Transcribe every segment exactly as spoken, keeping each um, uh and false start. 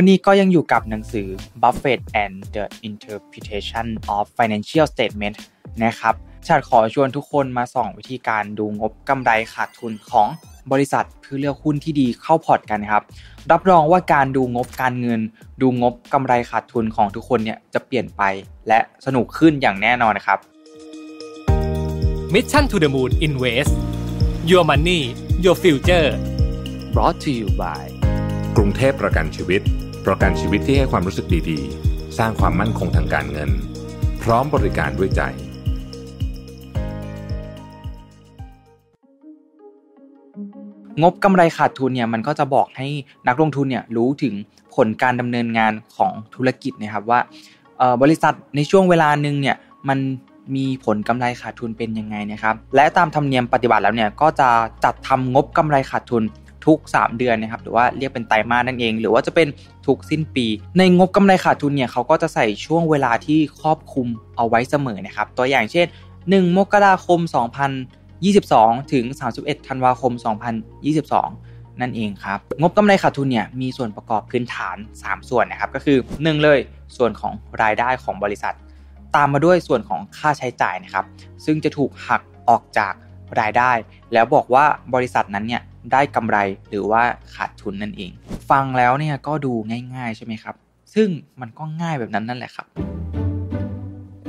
วันนี้ก็ยังอยู่กับหนังสือ Buffett and the Interpretation of Financial Statements นะครับฉันขอชวนทุกคนมาส่องวิธีการดูงบกำไรขาดทุนของบริษัทเพื่อเลือกหุ้นที่ดีเข้าพอร์ตกันครับรับรองว่าการดูงบการเงินดูงบกำไรขาดทุนของทุกคนเนี่ยจะเปลี่ยนไปและสนุกขึ้นอย่างแน่นอนนะครับ Mission to the Moon Invest Your Money Your Future Brought to you by กรุงเทพประกันชีวิตประกันชีวิตที่ให้ความรู้สึกดีๆสร้างความมั่นคงทางการเงินพร้อมบริการด้วยใจงบกำไรขาดทุนเนี่ยมันก็จะบอกให้นักลงทุนเนี่ยรู้ถึงผลการดำเนินงานของธุรกิจนะครับว่าบริษัทในช่วงเวลาหนึ่งเนี่ยมันมีผลกำไรขาดทุนเป็นยังไงนะครับและตามธรรมเนียมปฏิบัติแล้วเนี่ยก็จะจัดทำงบกำไรขาดทุนทุกสามเดือนนะครับหรือว่าเรียกเป็นไตรมาสนั่นเองหรือว่าจะเป็นทุกสิ้นปีในงบกำไรขาดทุนเนี่ยเขาก็จะใส่ช่วงเวลาที่ครอบคลุมเอาไว้เสมอนะครับตัวอย่างเช่นหนึ่งมกราคมสองพันยี่สิบสองถึงสามสิบเอ็ดธันวาคมสองพันยี่สิบสองนั่นเองครับงบกำไรขาดทุนเนี่ยมีส่วนประกอบพื้นฐานสามส่วนนะครับก็คือหนึ่งเลยส่วนของรายได้ของบริษัทตามมาด้วยส่วนของค่าใช้จ่ายนะครับซึ่งจะถูกหักออกจากรายได้แล้วบอกว่าบริษัทนั้นเนี่ยได้กำไรหรือว่าขาดทุนนั่นเองฟังแล้วเนี่ยก็ดูง่ายๆใช่ไหมครับซึ่งมันก็ง่ายแบบนั้นนั่นแหละครับ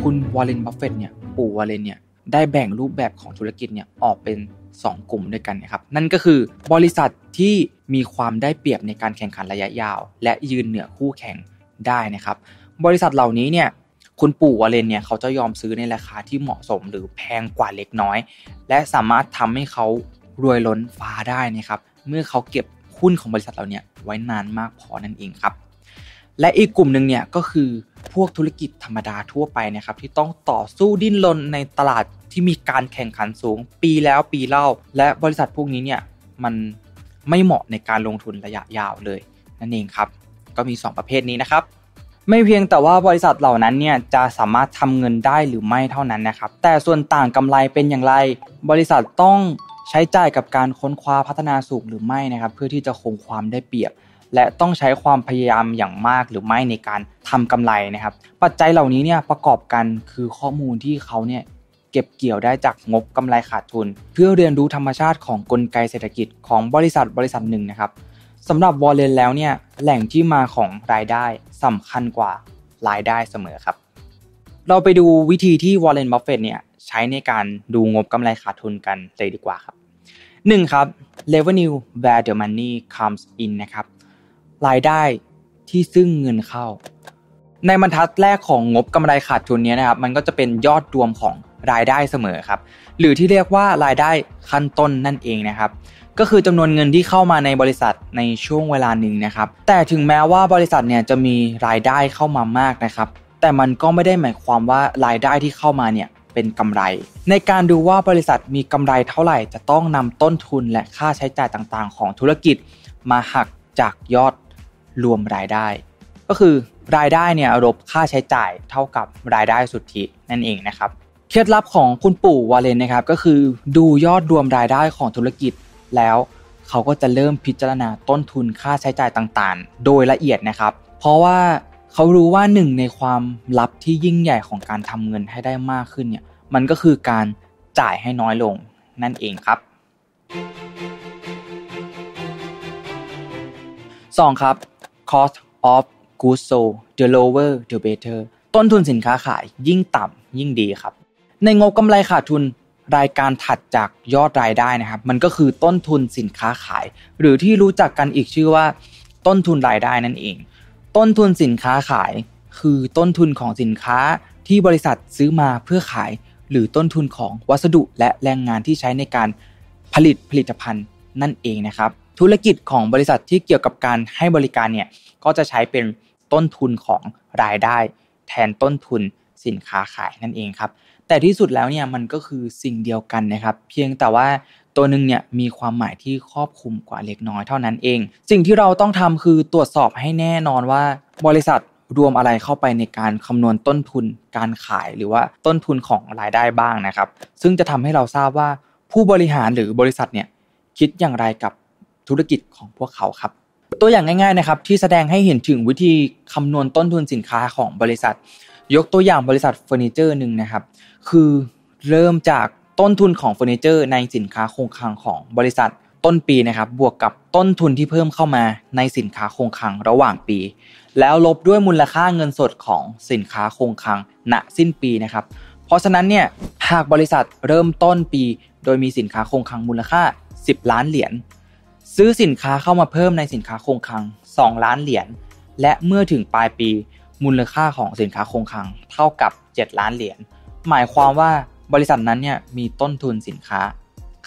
คุณวอร์เรน บัฟเฟตต์เนี่ยปู่วอร์เรนเนี่ยได้แบ่งรูปแบบของธุรกิจเนี่ยออกเป็นสองกลุ่มด้วยกันนะครับนั่นก็คือบริษัทที่มีความได้เปรียบในการแข่งขันระยะยาวและยืนเหนือคู่แข่งได้นะครับบริษัทเหล่านี้เนี่ยคุณปู่วอร์เรนเนี่ยเขาจะยอมซื้อในราคาที่เหมาะสมหรือแพงกว่าเล็กน้อยและสามารถทำให้เขารวยล้นฟ้าได้นะครับเมื่อเขาเก็บหุ้นของบริษัทเราเนี่ยไว้นานมากพอนั่นเองครับและอีกกลุ่มหนึ่งเนี่ยก็คือพวกธุรกิจธรรมดาทั่วไปนะครับที่ต้องต่อสู้ดิ้นรนในตลาดที่มีการแข่งขันสูงปีแล้วปีเล่าและบริษัทพวกนี้เนี่ยมันไม่เหมาะในการลงทุนระยะยาวเลยนั่นเองครับก็มีสองประเภทนี้นะครับไม่เพียงแต่ว่าบริษัทเหล่านั้นเนี่ยจะสามารถทำเงินได้หรือไม่เท่านั้นนะครับแต่ส่วนต่างกำไรเป็นอย่างไรบริษัทต้องใช้จ่ายกับการค้นคว้าพัฒนาสูงหรือไม่นะครับเพื่อที่จะคงความได้เปรียบและต้องใช้ความพยายามอย่างมากหรือไม่ในการทำกำไรนะครับปัจจัยเหล่านี้เนี่ยประกอบกันคือข้อมูลที่เขาเนี่ยเก็บเกี่ยวได้จากงบกำไรขาดทุนเพื่อเรียนรู้ธรรมชาติของกลไกเศรษฐกิจของบริษัทบริษัทหนึ่งนะครับสำหรับวอร์เรนแล้วเนี่ยแหล่งที่มาของรายได้สำคัญกว่ารายได้เสมอครับเราไปดูวิธีที่วอร์เรน บัฟเฟตต์เนี่ยใช้ในการดูงบกำไรขาดทุนกันเลยดีกว่าครับหนึ่งครับ revenue where the money comes in นะครับรายได้ที่ซึ่งเงินเข้าในบรรทัดแรกของงบกำไรขาดทุนนี้นะครับมันก็จะเป็นยอดรวมของรายได้เสมอครับหรือที่เรียกว่ารายได้ขั้นต้นนั่นเองนะครับก็คือจำนวนเงินที่เข้ามาในบริษัทในช่วงเวลาหนึ่งนะครับแต่ถึงแม้ว่าบริษัทเนี่ยจะมีรายได้เข้ามามากนะครับแต่มันก็ไม่ได้หมายความว่ารายได้ที่เข้ามาเนี่ยเป็นกำไรในการดูว่าบริษัทมีกำไรเท่าไหร่จะต้องนำต้นทุนและค่าใช้จ่ายต่างๆของธุรกิจมาหักจากยอดรวมรายได้ก็คือรายได้เนี่ยลบค่าใช้จ่ายเท่ากับรายได้สุทธินั่นเองนะครับเคล็ดลับของคุณปู่วอร์เรนนะครับก็คือดูยอดรวมรายได้ของธุรกิจแล้วเขาก็จะเริ่มพิจารณาต้นทุนค่าใช้จ่ายต่างๆโดยละเอียดนะครับเพราะว่าเขารู้ว่าหนึ่งในความลับที่ยิ่งใหญ่ของการทำเงินให้ได้มากขึ้นเนี่ยมันก็คือการจ่ายให้น้อยลงนั่นเองครับสองครับ cost of goods sold the lower the better ต้นทุนสินค้าขายยิ่งต่ำยิ่งดีครับในงบกำไรขาดทุนรายการถัดจากยอดรายได้นะครับมันก็คือต้นทุนสินค้าขายหรือที่รู้จักกันอีกชื่อว่าต้นทุนรายได้นั่นเองต้นทุนสินค้าขายคือต้นทุนของสินค้าที่บริษัทซื้อมาเพื่อขายหรือต้นทุนของวัสดุและแรงงานที่ใช้ในการผลิตผลิตภัณฑ์นั่นเองนะครับธุรกิจของบริษัทที่เกี่ยวกับการให้บริการเนี่ยก็จะใช้เป็นต้นทุนของรายได้แทนต้นทุนสินค้าขายนั่นเองครับแต่ที่สุดแล้วเนี่ยมันก็คือสิ่งเดียวกันนะครับเพียงแต่ว่าตัวนึงเนี่ยมีความหมายที่ครอบคลุมกว่าเล็กน้อยเท่านั้นเองสิ่งที่เราต้องทำคือตรวจสอบให้แน่นอนว่าบริษัทรวมอะไรเข้าไปในการคำนวณต้นทุนการขายหรือว่าต้นทุนของรายได้บ้างนะครับซึ่งจะทำให้เราทราบว่าผู้บริหารหรือบริษัทเนี่ยคิดอย่างไรกับธุรกิจของพวกเขาครับ ตัวอย่างง่ายๆนะครับที่แสดงให้เห็นถึงวิธีคำนวณต้นทุนสินค้าของบริษัทยกตัวอย่างบริษัทเฟอร์นิเจอร์หนึ่งนะครับคือเริ่มจากต้นทุนของเฟอร์นิเจอร์ในสินค้าคงคลังของบริษัทต้นปีนะครับบวกกับต้นทุนที่เพิ่มเข้ามาในสินค้าคงคลังระหว่างปีแล้วลบด้วยมูลค่าเงินสดของสินค้าคงคลังณสิ้นปีนะครับเพราะฉะนั้นเนี่ยหากบริษัทเริ่มต้นปีโดยมีสินค้าคงคลังมูลค่าสิบล้านเหรียญซื้อสินค้าเข้ามาเพิ่มในสินค้าคงคลังสองล้านเหรียญและเมื่อถึงปลายปีมูลค่าของสินค้าคงคลังเท่ากับเจ็ดล้านเหรียญหมายความว่าบริษัทนั้นเนี่ยมีต้นทุนสินค้า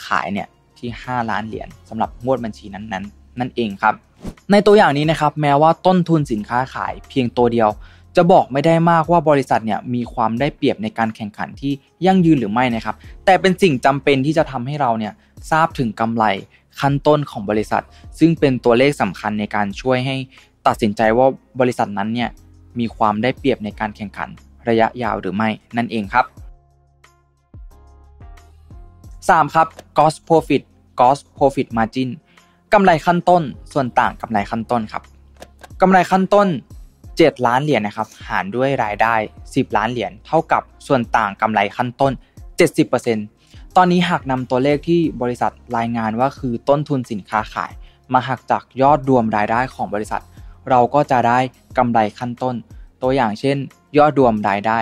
ขายเนี่ยที่ห้าล้านเหรียญสำหรับงวดบัญชีนั้นๆ น, นั่นเองครับในตัวอย่างนี้นะครับแม้ว่าต้นทุนสินค้าขายเพียงตัวเดียวจะบอกไม่ได้มากว่าบริษัทเนี่ยมีความได้เปรียบในการแข่งขันที่ยั่งยืนหรือไม่นะครับแต่เป็นสิ่งจำเป็นที่จะทำให้เราเนี่ยทราบถึงกำไรขั้นต้นของบริษัทซึ่งเป็นตัวเลขสำคัญในการช่วยให้ตัดสินใจว่าบริษัทนั้นเนี่ยมีความได้เปรียบในการแข่งขันระยะยาวหรือไม่นั่นเองครับสามครับ Gross Profit Gross Profit Margin กำไรขั้นต้นส่วนต่างกำไรขั้นต้นครับกำไรขั้นต้นเจ็ดล้านเหรียญนะครับหารด้วยรายได้สิบล้านเหรียญเท่ากับส่วนต่างกำไรขั้นต้น เจ็ดสิบเปอร์เซ็นต์ตอนนี้หากนำตัวเลขที่บริษัทรายงานว่าคือต้นทุนสินค้าขายมาหักจากยอดรวมรายได้ของบริษัทเราก็จะได้กำไรขั้นต้นตัวอย่างเช่นยอดรวมรายได้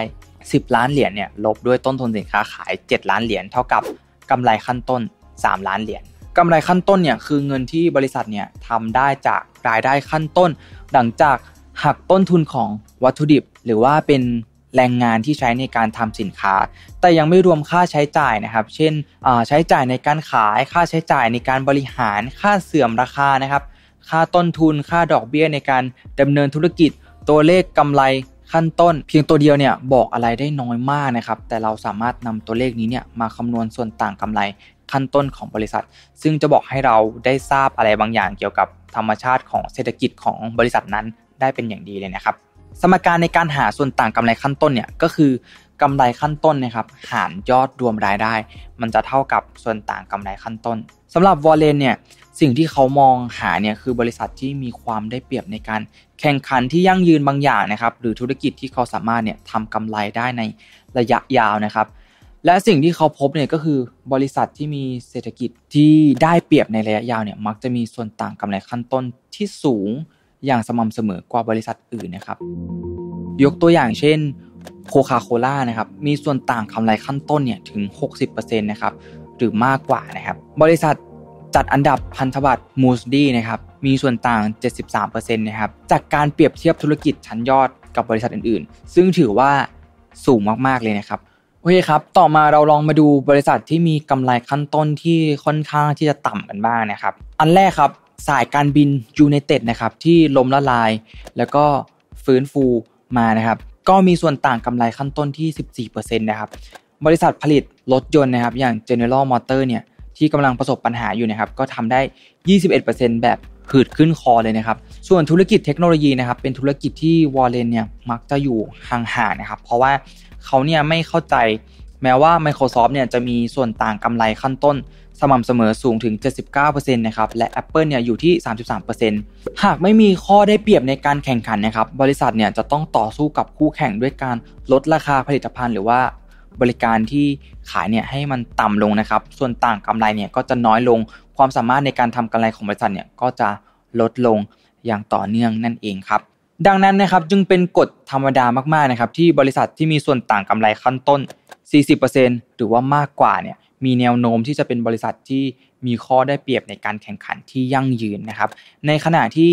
สิบล้านเหรียญเนี่ยลบด้วยต้นทุนสินค้าขายเจ็ดล้านเหรียญเท่ากับกำไรขั้นต้นสามล้านเหรียญกำไรขั้นต้นเนี่ยคือเงินที่บริษัทเนี่ยทำได้จากรายได้ขั้นต้นหลังจากหักต้นทุนของวัตถุดิบหรือว่าเป็นแรงงานที่ใช้ในการทำสินค้าแต่ยังไม่รวมค่าใช้จ่ายนะครับเช่นใช้จ่ายในการขายค่าใช้จ่ายในการบริหารค่าเสื่อมราคานะครับค่าต้นทุนค่าดอกเบี้ยในการดำเนินธุรกิจตัวเลขกำไรขั้นต้นเพียงตัวเดียวเนี่ยบอกอะไรได้น้อยมากนะครับแต่เราสามารถนำตัวเลขนี้เนี่ยมาคำนวณส่วนต่างกำไรขั้นต้นของบริษัทซึ่งจะบอกให้เราได้ทราบอะไรบางอย่างเกี่ยวกับธรรมชาติของเศรษฐกิจของบริษัทนั้นได้เป็นอย่างดีเลยนะครับสมการในการหาส่วนต่างกำไรขั้นต้นเนี่ยก็คือกำไรขั้นต้นนะครับหารยอดรวมรายได้มันจะเท่ากับส่วนต่างกำไรขั้นต้นสำหรับวอลเลนเนี่ยสิ่งที่เขามองหาเนี่ยคือบริษัทที่มีความได้เปรียบในการแข่งขันที่ยั่งยืนบางอย่างนะครับหรือธุรกิจที่เขาสามารถเนี่ยทำกำไรได้ในระยะยาวนะครับและสิ่งที่เขาพบเนี่ยก็คือบริษัทที่มีเศรษฐกิจที่ได้เปรียบในระยะยาวเนี่ยมักจะมีส่วนต่างกำไรขั้นต้นที่สูงอย่างสม่ำเสมอกว่าบริษัทอื่นนะครับยกตัวอย่างเช่นโคคาโคล่านะครับมีส่วนต่างกำไรขั้นต้นเนี่ยถึง หกสิบเปอร์เซ็นต์ นะครับหรือมากกว่านะครับบริษัทจัดอันดับพันธบัตรมูสดี้นะครับมีส่วนต่าง เจ็ดสิบสามเปอร์เซ็นต์ นะครับจากการเปรียบเทียบธุรกิจชั้นยอดกับบริษัทอื่นๆซึ่งถือว่าสูงมากๆเลยนะครับโอเคครับต่อมาเราลองมาดูบริษัทที่มีกำไรขั้นต้นที่ค่อนข้างที่จะต่ำกันบ้างนะครับอันแรกครับสายการบินยูไนเต็ดนะครับที่ล้มละลายแล้วก็ฟื้นฟูมานะครับก็มีส่วนต่างกำไรขั้นต้นที่ สิบสี่เปอร์เซ็นต์ นะครับบริษัทผลิตรถยนต์นะครับอย่าง General Motors เนี่ยที่กำลังประสบปัญหาอยู่นะครับก็ทำได้ ยี่สิบเอ็ดเปอร์เซ็นต์ แบบหืดขึ้นคอเลยนะครับส่วนธุรกิจเทคโนโลยีนะครับเป็นธุรกิจที่วอลเลนเนี่ยมักจะอยู่ห่างๆนะครับเพราะว่าเขาเนี่ยไม่เข้าใจแม้ว่า Microsoft เนี่ยจะมีส่วนต่างกำไรขั้นต้นสม่ำเสมอสูงถึง เจ็ดสิบเก้าเปอร์เซ็นต์ นะครับและ Apple เนี่ยอยู่ที่ สามสิบสามเปอร์เซ็นต์ หากไม่มีข้อได้เปรียบในการแข่งขันนะครับบริษัทเนี่ยจะต้องต่อสู้กับคู่แข่งด้วยการลดราคาผลิตภัณฑ์หรือว่าบริการที่ขายเนี่ยให้มันต่ำลงนะครับส่วนต่างกำไรเนี่ยก็จะน้อยลงความสามารถในการทำกำไรของบริษัทเนี่ยก็จะลดลงอย่างต่อเนื่องนั่นเองครับดังนั้นนะครับจึงเป็นกฎธรรมดามากๆนะครับที่บริษัทที่มีส่วนต่างกำไรขั้นต้น สี่สิบเปอร์เซ็นต์ หรือว่ามากกว่าเนี่ยมีแนวโน้มที่จะเป็นบริษัทที่มีข้อได้เปรียบในการแข่งขันที่ยั่งยืนนะครับในขณะที่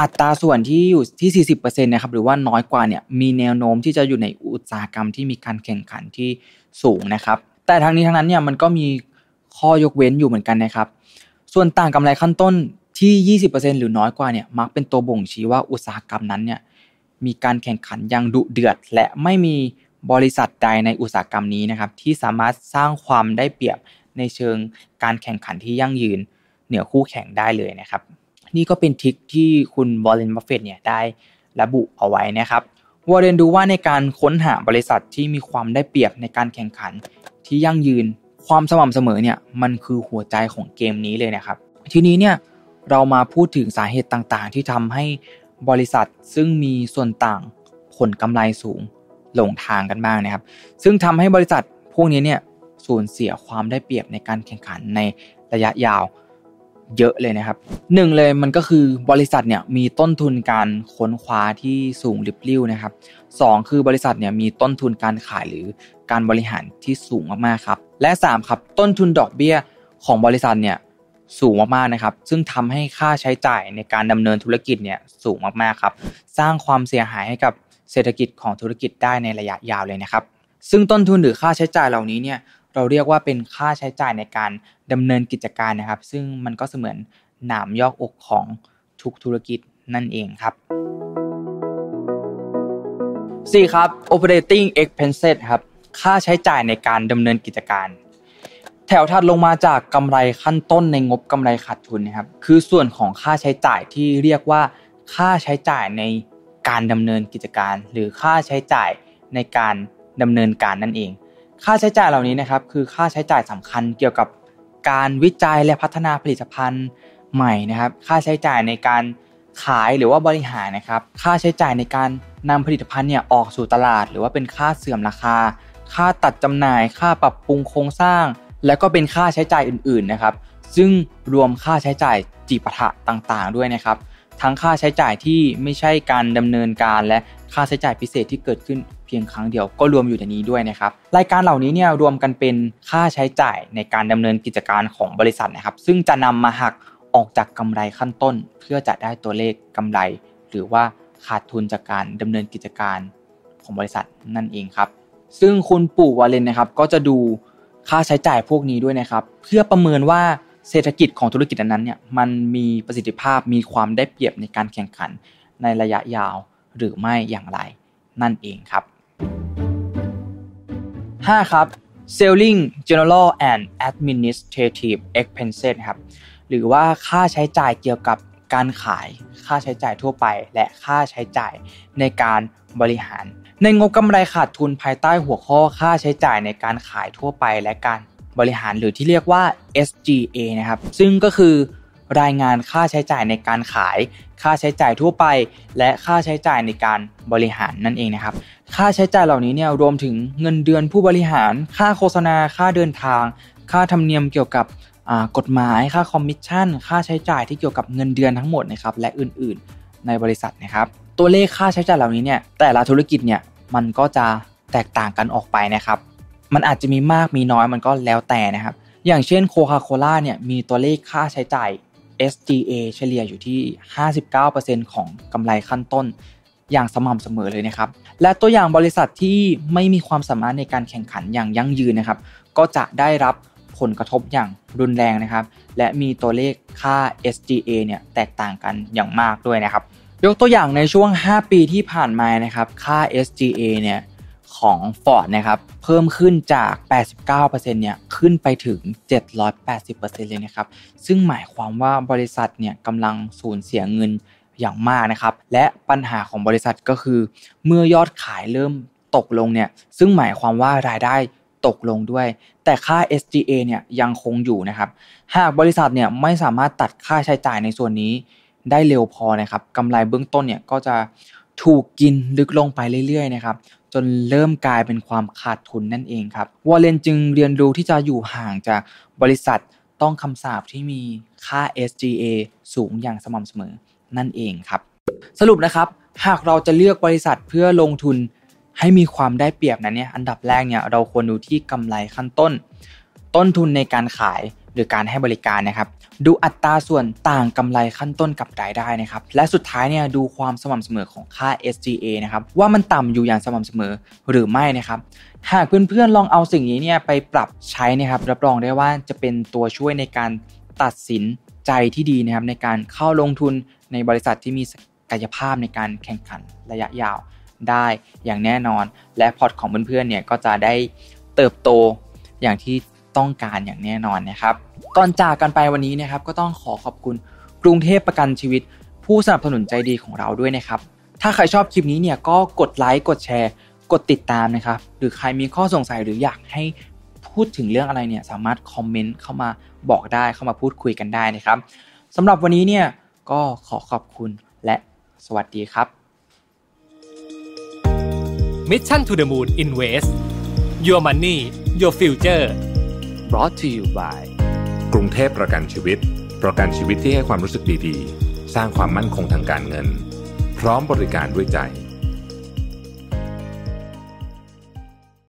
อัตราส่วนที่อยู่ที่ สี่สิบเปอร์เซ็นต์ นะครับหรือว่าน้อยกว่าเนี่ยมีแนวโน้มที่จะอยู่ในอุตสาหกรรมที่มีการแข่งขันที่สูงนะครับแต่ทั้งนี้ทั้งนั้นเนี่ยมันก็มีข้อยกเว้นอยู่เหมือนกันนะครับส่วนต่างกำไรขั้นต้นที่ ยี่สิบเปอร์เซ็นต์ หรือน้อยกว่าเนี่ยมักเป็นตัวบ่งชี้ว่าอุตสาหกรรมนั้นเนี่ยมีการแข่งขันอย่างดุเดือดและไม่มีบริษัทใดในอุตสาหกรรมนี้นะครับที่สามารถสร้างความได้เปรียบในเชิงการแข่งขันที่ยั่งยืนเหนือคู่แข่งได้เลยนะครับนี่ก็เป็นทริคที่คุณวอร์เรน บัฟเฟตต์เนี่ยได้ระบุเอาไว้นะครับวอร์เรนดูว่าในการค้นหาบริษัทที่มีความได้เปรียบในการแข่งขันที่ยั่งยืนความสม่ำเสมอเนี่ยมันคือหัวใจของเกมนี้เลยนะครับทีนี้เนี่ย เรามาพูดถึงสาเหตุต่างๆที่ทำให้บริษัทซึ่งมีส่วนต่างผลกำไรสูงหลงทางกันบ้างนะครับซึ่งทำให้บริษัทพวกนี้เนี่ยสูญเสียความได้เปรียบในการแข่งขันในระยะยาวเยอะเลยนะครับหนึ่งเลยมันก็คือบริษัทเนี่ยมีต้นทุนการค้นคว้าที่สูงริบลิ่วนะครับสองคือบริษัทเนี่ยมีต้นทุนการขายหรือการบริหารที่สูงมากๆครับและสามครับต้นทุนดอกเบี้ยของบริษัทเนี่ยสูงมากๆนะครับซึ่งทำให้ค่าใช้จ่ายในการดำเนินธุรกิจเนี่ยสูงมากๆครับสร้างความเสียหายให้กับเศรษฐกิจของธุรกิจได้ในระยะยาวเลยนะครับซึ่งต้นทุนหรือค่าใช้จ่ายเหล่านี้เนี่ยเราเรียกว่าเป็นค่าใช้จ่ายในการดำเนินกิจการนะครับซึ่งมันก็เสมือนหนามยอกอกของทุกธุรกิจนั่นเองครับสี่ครับ operating expenses ครับค่าใช้จ่ายในการดำเนินกิจการแถวถัดลงมาจากกำไรขั้นต้นในงบกำไรขาดทุนนะครับคือส่วนของค่าใช้จ่ายที่เรียกว่าค่าใช้จ่ายในการดำเนินกิจการหรือค่าใช้จ่ายในการดำเนินการนั่นเองค่าใช้จ่ายเหล่านี้นะครับคือค่าใช้จ่ายสำคัญเกี่ยวกับการวิจัยและพัฒนาผลิตภัณฑ์ใหม่นะครับค่าใช้จ่ายในการขายหรือว่าบริหารนะครับค่าใช้จ่ายในการนำผลิตภัณฑ์เนี่ยออกสู่ตลาดหรือว่าเป็นค่าเสื่อมราคาค่าตัดจำหน่ายค่าปรับปรุงโครงสร้างและก็เป็นค่าใช้จ่ายอื่นๆนะครับซึ่งรวมค่าใช้จ่ายจิปาถะต่างๆด้วยนะครับทั้งค่าใช้จ่ายที่ไม่ใช่การดำเนินการและค่าใช้จ่ายพิเศษที่เกิดขึ้นเพียงครั้งเดียวก็รวมอยู่ในนี้ด้วยนะครับรายการเหล่านี้เนี่ยรวมกันเป็นค่าใช้จ่ายในการดำเนินกิจการของบริษัทนะครับซึ่งจะนำมาหักออกจากกำไรขั้นต้นเพื่อจะได้ตัวเลขกำไรหรือว่าขาดทุนจากการดำเนินกิจการของบริษัทนั่นเองครับซึ่งคุณปู่วาเลนนะครับก็จะดูค่าใช้จ่ายพวกนี้ด้วยนะครับเพื่อประเมินว่าเศรษฐกิจของธุรกิจนั้นเนี่ยมันมีประสิทธิภาพมีความได้เปรียบในการแข่งขันในระยะยาวหรือไม่อย่างไรนั่นเองครับห้าครับ Selling General and Administrative Expenses ครับหรือว่าค่าใช้จ่ายเกี่ยวกับการขายค่าใช้จ่ายทั่วไปและค่าใช้จ่ายในการบริหารในงบกำไรขาดทุนภายใต้หัวข้อค่าใช้จ่ายในการขายทั่วไปและการบริหารหรือที่เรียกว่า เอส จี เอ นะครับซึ่งก็คือรายงานค่าใช้จ่ายในการขายค่าใช้จ่ายทั่วไปและค่าใช้จ่ายในการบริหารนั่นเองนะครับค่าใช้จ่ายเหล่านี้เนี่ยรวมถึงเงินเดือนผู้บริหารค่าโฆษณาค่าเดินทางค่าธรรมเนียมเกี่ยวกับกฎหมายค่าคอมมิชชั่นค่าใช้จ่ายที่เกี่ยวกับเงินเดือนทั้งหมดนะครับและอื่นๆในบริษัทนะครับตัวเลขค่าใช้จ่ายเหล่านี้เนี่ยแต่ละธุรกิจเนี่ยมันก็จะแตกต่างกันออกไปนะครับมันอาจจะมีมากมีน้อยมันก็แล้วแต่นะครับอย่างเช่นโคคาโคล่าเนี่ยมีตัวเลขค่าใช้จ่าย เอส จี เอ เฉลี่ยอยู่ที่ ห้าสิบเก้าเปอร์เซ็นต์ ของกำไรขั้นต้นอย่างสม่ำเสมอเลยนะครับและตัวอย่างบริษัทที่ไม่มีความสามารถในการแข่งขันอย่างยั่งยืนนะครับก็จะได้รับผลกระทบอย่างรุนแรงนะครับและมีตัวเลขค่า เอส จี เอ เนี่ยแตกต่างกันอย่างมากด้วยนะครับยกตัวอย่างในช่วงห้าปีที่ผ่านมานะครับค่า เอส จี เอ เนี่ยของ Ford นะครับเพิ่มขึ้นจาก แปดสิบเก้าเปอร์เซ็นต์ เนี่ยขึ้นไปถึง เจ็ดร้อยแปดสิบเปอร์เซ็นต์ เลยนะครับซึ่งหมายความว่าบริษัทเนี่ยกำลังสูญเสียเงินอย่างมากนะครับและปัญหาของบริษัทก็คือเมื่อยอดขายเริ่มตกลงเนี่ยซึ่งหมายความว่ารายได้ตกลงด้วยแต่ค่า เอส จี เอ เนี่ยยังคงอยู่นะครับหากบริษัทเนี่ยไม่สามารถตัดค่าใช้จ่ายในส่วนนี้ได้เร็วพอนะครับกำไรเบื้องต้นเนี่ยก็จะถูกกินลึกลงไปเรื่อยๆนะครับจนเริ่มกลายเป็นความขาดทุนนั่นเองครับวอลเลนจึงเรียนรู้ที่จะอยู่ห่างจากบริษัทต้องคำสาปที่มีค่า เอส จี เอ สูงอย่างสม่ำเสมอนั่นเองครับสรุปนะครับหากเราจะเลือกบริษัทเพื่อลงทุนให้มีความได้เปรียบนั้นเนี่ยอันดับแรกเนี่ยเราควรดูที่กำไรขั้นต้นต้นทุนในการขายหรือการให้บริการนะครับดูอัตราส่วนต่างกำไรขั้นต้นกับรายได้นะครับและสุดท้ายเนี่ยดูความสม่ำเสมอของค่า เอส จี เอ นะครับว่ามันต่ำอยู่อย่างสม่ำเสมอหรือไม่นะครับหากเพื่อนๆลองเอาสิ่งนี้เนี่ยไปปรับใช้นะครับรับรองได้ว่าจะเป็นตัวช่วยในการตัดสินใจที่ดีนะครับในการเข้าลงทุนในบริษัทที่มีศักยภาพในการแข่งขันระยะยาวได้อย่างแน่นอนและพอร์ตของเพื่อนๆเนี่ยก็จะได้เติบโตอย่างที่ต้องการอย่างแน่นอนนะครับก่อนจากกันไปวันนี้นะครับก็ต้องขอขอบคุณกรุงเทพประกันชีวิตผู้สนับสนุนใจดีของเราด้วยนะครับถ้าใครชอบคลิปนี้เนี่ยก็กดไลค์กดแชร์กดติดตามนะครับหรือใครมีข้อสงสัยหรืออยากให้พูดถึงเรื่องอะไรเนี่ยสามารถคอมเมนต์เข้ามาบอกได้เข้ามาพูดคุยกันได้นะครับ สำหรับวันนี้เนี่ยก็ขอขอบคุณและสวัสดีครับ Mission to the Moon Invest Your Money Your Future Brought to you by กรุงเทพประกันชีวิตประกันชีวิตที่ให้ความรู้สึกดีๆสร้างความมั่นคงทางการเงินพร้อมบริการด้วยใจ